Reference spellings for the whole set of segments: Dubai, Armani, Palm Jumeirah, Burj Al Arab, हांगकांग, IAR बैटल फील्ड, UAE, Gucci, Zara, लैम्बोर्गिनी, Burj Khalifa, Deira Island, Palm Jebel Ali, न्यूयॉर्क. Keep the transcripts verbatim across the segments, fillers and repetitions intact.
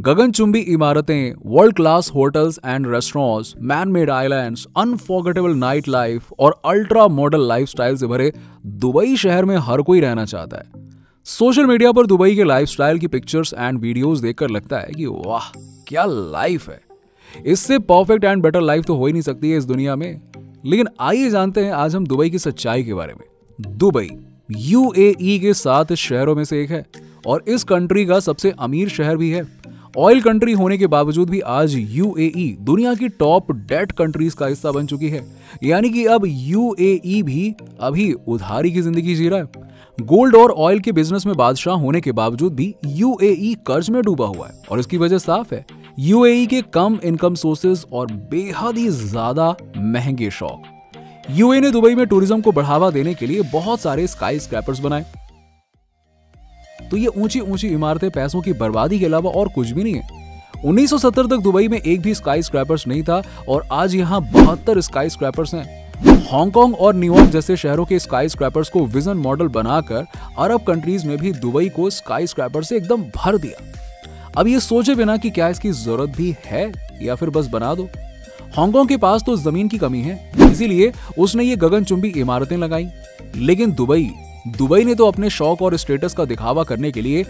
गगनचुंबी इमारतें, world class hotels and restaurants, man made islands, unforgettable night life और ultra modern lifestyle से भरे Dubai शहर में हर कोई रहना चाहता है। सोशल मीडिया पर दुबई के लाइफस्टाइल की पिक्चर्स एंड वीडियोस देखकर लगता है कि वाह क्या लाइफ है, इससे परफेक्ट एंड बेटर लाइफ तो हो ही नहीं सकती है इस दुनिया में। लेकिन आइए जानते हैं आज हम दुबई की सच्चाई के बारे में। दुबई यूएई के सात शहरों में से एक है और इस कंट्री का सबसे अमीर शहर भी है। ऑयल कंट्री होने के बावजूद भी आज यूएई दुनिया की टॉप डेट कंट्रीज का हिस्सा बन चुकी है, यानी कि अब यूएई भी अभी उधारी की जिंदगी जी रहा है। गोल्ड और ऑयल के बिजनेस में बादशाह होने के बावजूद भी यूएई कर्ज में डूबा हुआ है और इसकी वजह साफ है, यूएई के कम इनकम सोर्सेस और बेहद ही ज्यादा महंगे शौक। यूएई ने दुबई में टूरिज्म को बढ़ावा देने के लिए बहुत सारे स्काई स्क्रैपर्स बनाए, तो ये ऊंची ऊंची इमारतें पैसों की बर्बादी के अलावा और कुछ भी नहीं है। उन्नीस सौ सत्तर तक दुबई में एक भी स्काई स्क्रैपर्स नहीं था और आज यहाँ बहत्तर स्काई स्क्रैपर्स हैं। हांगकांग और न्यूयॉर्क जैसे शहरों के स्काई स्क्रैपर्स को विजन मॉडल बनाकर अरब कंट्रीज ने भी दुबई को स्काई स्क्रैपर से एकदम भर दिया। अब ये सोचे बिना कि क्या इसकी जरूरत भी है या फिर बस बना दो। हांगकांग के पास तो जमीन की कमी है, इसीलिए उसने ये गगनचुंबी इमारतें लगाई। लेकिन दुबई दुबई ने तो अपने शौक और स्टेटस का दिखावा करने के लिए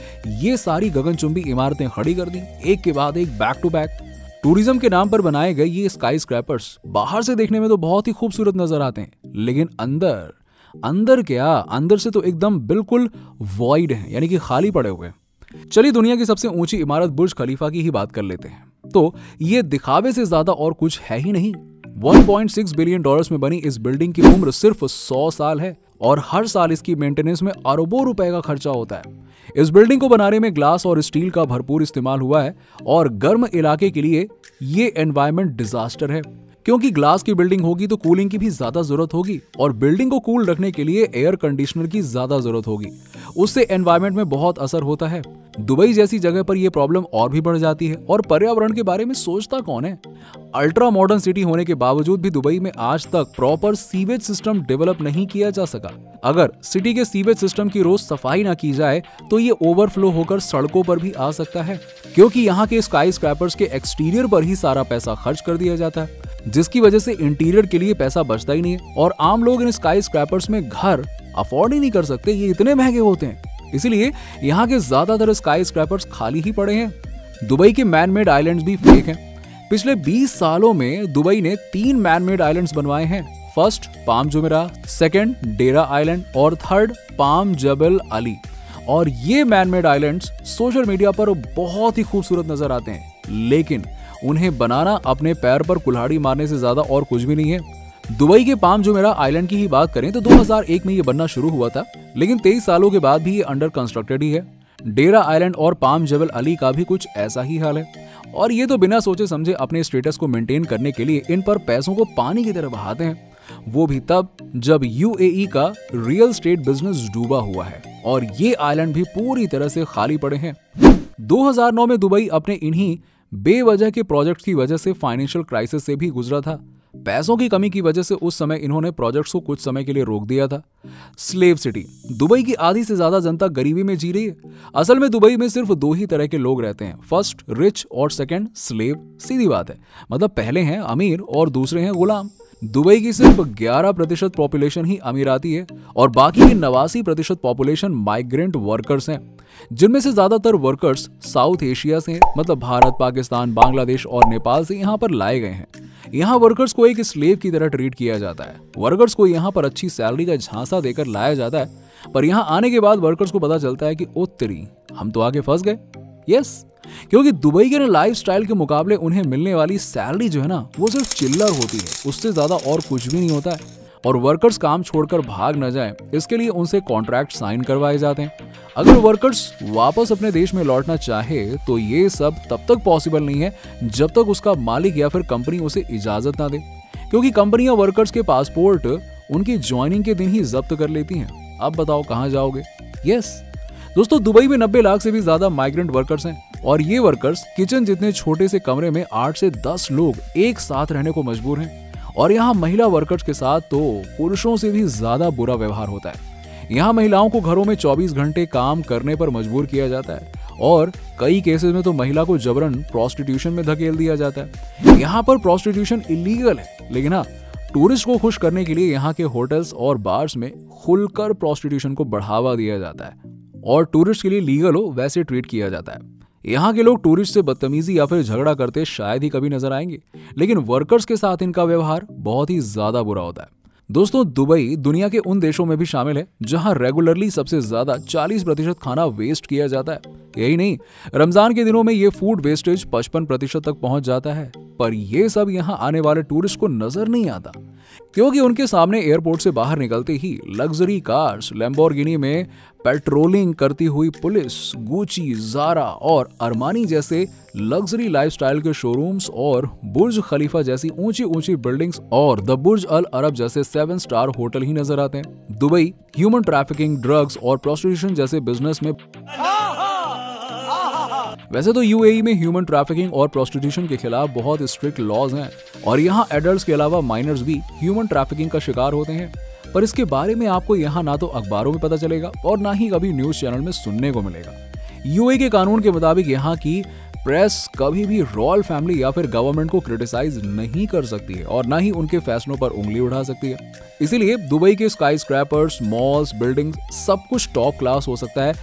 ये सारी गगनचुंबी इमारतें खड़ी कर दी, एक के बाद एक, बैक टू बैक। टूरिज्म के नाम पर बनाए गए ये स्काई स्क्रैपर्स बाहर से देखने में तो बहुत ही खूबसूरत नजर आते हैं, लेकिन अंदर अंदर क्या अंदर से तो एकदम बिल्कुल वॉइड है, यानी कि खाली पड़े हुए। चलिए दुनिया की सबसे ऊंची इमारत बुर्ज खलीफा की ही बात कर लेते हैं। तो ये दिखावे से ज्यादा और कुछ है ही नहीं। एक पॉइंट छह बिलियन डॉलर्स में बनी इस बिल्डिंग की उम्र सिर्फ सौ साल है और हर साल इसकी मेंटेनेंस में अरबों रुपए का खर्चा होता है। इस बिल्डिंग को बनाने में ग्लास और स्टील का भरपूर इस्तेमाल हुआ है और गर्म इलाके के लिए ये एनवायरमेंट डिजास्टर है, क्योंकि ग्लास की बिल्डिंग होगी तो कूलिंग की भी ज्यादा जरूरत होगी और बिल्डिंग को कूल रखने के लिए एयर कंडीशनर की ज्यादा जरूरत होगी, उससे एनवायरमेंट में बहुत असर होता है। दुबई जैसी जगह पर यह प्रॉब्लम और भी बढ़ जाती है और पर्यावरण के बारे में सोचता कौन है। अल्ट्रा मॉडर्न सिटी होने के बावजूद भी दुबई में आज तक प्रॉपर सीवेज सिस्टम डेवलप नहीं किया जा सका। अगर सिटी के सीवेज सिस्टम की रोज सफाई ना की जाए तो ये ओवरफ्लो होकर सड़कों पर भी आ सकता है, क्योंकि यहाँ के स्काई स्क्रैपर्स के एक्सटीरियर पर ही सारा पैसा खर्च कर दिया जाता है, जिसकी वजह से इंटीरियर के लिए पैसा बचता ही नहीं है और आम लोग इन स्काई स्क्रैपर्स में घर अफोर्ड ही नहीं कर सकते, ये इतने महंगे होते हैं। इसीलिए यहाँ के ज्यादातर स्काई स्क्रैपर्स खाली ही पड़े हैं। दुबई के मैनमेड आइलैंड्स भी फेक हैं। पिछले बीस सालों में दुबई ने तीन मैनमेड आइलैंड्स बनवाए हैं। First Palm Jumeirah, second Deira island और थर्ड पाम जबल अली। और ये मैनमेड आइलैंड्स सोशल मीडिया पर बहुत ही खूबसूरत नजर आते हैं, लेकिन उन्हें बनाना अपने पैर पर कुल्हाड़ी मारने से ज्यादा और कुछ भी नहीं है। दुबई के पाम जुमेरा आइलैंड की ही बात करें तो दो हज़ार एक में ये बनना शुरू हुआ था, लेकिन तेईस सालों के बाद भी ये अंडर कंस्ट्रक्टेड ही है। डेरा आइलैंड और पाम जबल अली का भी कुछ ऐसा ही हाल है और ये तो बिना सोचे समझे अपने स्टेटस को मेंटेन करने के लिए इन पर पैसों को पानी की तरह बहाते हैं, वो भी तब जब यूएई का रियल एस्टेट बिजनेस डूबा हुआ है और ये आइलैंड भी पूरी तरह से खाली पड़े हैं। दो हज़ार नौ में दुबई अपने इन्हीं बेवजह के प्रोजेक्ट्स की वजह से फाइनेंशियल क्राइसिस से भी गुजरा था। पैसों की कमी की वजह से उस समय इन्होंने प्रोजेक्ट्स को कुछ समय के लिए रोक दिया था। स्लेव सिटी, दुबई की आधी से ज्यादा जनता गरीबी में जी रही है। असल में दुबई में सिर्फ दो ही तरह के लोग रहते हैं, फर्स्ट रिच और सेकंड स्लेव। सीधी बात है, मतलब पहले हैं अमीर और दूसरे हैं गुलाम। दुबई की सिर्फ ग्यारह प्रतिशत पॉपुलेशन ही अमीराती है और बाकी की नवासी प्रतिशत पॉपुलेशन माइग्रेंट वर्कर्स हैं, जिनमें से ज्यादातर वर्कर्स साउथ एशिया से, मतलब भारत, पाकिस्तान, बांग्लादेश और नेपाल से यहाँ पर लाए गए हैं। यहाँ वर्कर्स को एक स्लेव की तरह ट्रीट किया जाता है। वर्कर्स को यहाँ पर अच्छी सैलरी का झांसा देकर लाया जाता है, पर यहाँ आने के बाद वर्कर्स को पता चलता है कि ओ तेरी, हम तो आगे फंस गए। यस, क्योंकि दुबई के लाइफस्टाइल के मुकाबले उन्हें मिलने वाली सैलरी जो है ना, वो सिर्फ चिल्लर होती है, उससे ज्यादा और कुछ भी नहीं होता है। और वर्कर्स काम छोड़कर भाग न जाएं, इसके लिए उनसे कॉन्ट्रैक्ट साइन करवाए जाते हैं। अगर वर्कर्स वापस अपने देश में लौटना चाहे तो ये सब तब तक पॉसिबल नहीं है जब तक उसका मालिक या फिर कंपनी उसे इजाजत ना दे, क्योंकि कंपनियां वर्कर्स के पासपोर्ट उनकी ज्वाइनिंग के दिन ही जब्त कर लेती हैं। अब बताओ कहाँ जाओगे। यस दोस्तों, दुबई में नब्बे लाख से भी ज्यादा माइग्रेंट वर्कर्स हैं और ये वर्कर्स किचन जितने छोटे से कमरे में आठ से दस लोग एक साथ रहने को मजबूर हैं और यहाँ महिला वर्कर्स के साथ तो पुरुषों से भी ज्यादा बुरा व्यवहार होता है। यहाँ महिलाओं को घरों में चौबीस घंटे काम करने पर मजबूर किया जाता है और कई केसेस में तो महिला को जबरन प्रोस्टिट्यूशन में धकेल दिया जाता है। यहाँ पर प्रोस्टिट्यूशन इलीगल है, लेकिन हाँ टूरिस्ट को खुश करने के लिए यहाँ के होटल्स और बार्स में खुलकर प्रोस्टिट्यूशन को बढ़ावा दिया जाता है और टूरिस्ट के लिए लीगल हो वैसे ट्रीट किया जाता है। यहाँ के लोग टूरिस्ट से बदतमीजी या फिर झगड़ा करते शायद ही कभी नजर आएंगे, लेकिन वर्कर्स के साथ इनका व्यवहार बहुत ही ज्यादा बुरा होता है। दोस्तों, दुबई दुनिया के उन देशों में भी शामिल है जहाँ रेगुलरली सबसे ज्यादा चालीस प्रतिशत खाना वेस्ट किया जाता है। यही नहीं, रमजान के दिनों में ये फूड वेस्टेज पचपन प्रतिशत तक पहुंच जाता है। पर ये सब यहाँ आने वाले टूरिस्ट को नजर नहीं आता, क्योंकि उनके सामने एयरपोर्ट से बाहर निकलते ही लग्जरी कार्स, लैम्बोर्गिनी में पेट्रोलिंग करती हुई पुलिस, गुची, जारा और अरमानी जैसे लग्जरी लाइफस्टाइल के शोरूम्स और बुर्ज खलीफा जैसी ऊंची ऊंची बिल्डिंग्स और द बुर्ज अल अरब जैसे सेवन स्टार होटल ही नजर आते हैं। दुबई ह्यूमन ट्रैफिकिंग, ड्रग्स और प्रोस्टिट्यूशन जैसे बिजनेस में। वैसे तो यूएई में ह्यूमन ट्रैफिकिंग और प्रोस्टिट्यूशन के खिलाफ बहुत स्ट्रिक्ट लॉज हैं और यहाँ एडल्ट्स के अलावा माइनर्स भी ह्यूमन ट्रैफिकिंग का शिकार होते हैं, पर इसके बारे में आपको यहाँ ना तो अखबारों में पता चलेगा और ना ही कभी न्यूज चैनल में सुनने को मिलेगा। यूएई के कानून के मुताबिक यहाँ की प्रेस कभी भी रॉयल फैमिली या फिर गवर्नमेंट को क्रिटिसाइज नहीं कर सकती है और ना ही उनके फैसलों पर उंगली उठा सकती है। इसीलिए दुबई के स्काईस्क्रैपर्स, मॉल्स, बिल्डिंग्स सब कुछ टॉप क्लास हो सकता है,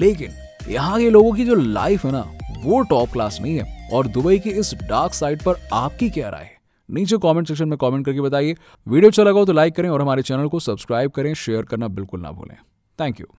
लेकिन यहाँ के लोगों की जो लाइफ है ना वो टॉप क्लास नहीं है। और दुबई की इस डार्क साइड पर आपकी क्या राय है? नीचे कमेंट सेक्शन में कमेंट करके बताइए। वीडियो अच्छा लगा हो तो लाइक करें और हमारे चैनल को सब्सक्राइब करें। शेयर करना बिल्कुल ना भूलें। Thank you.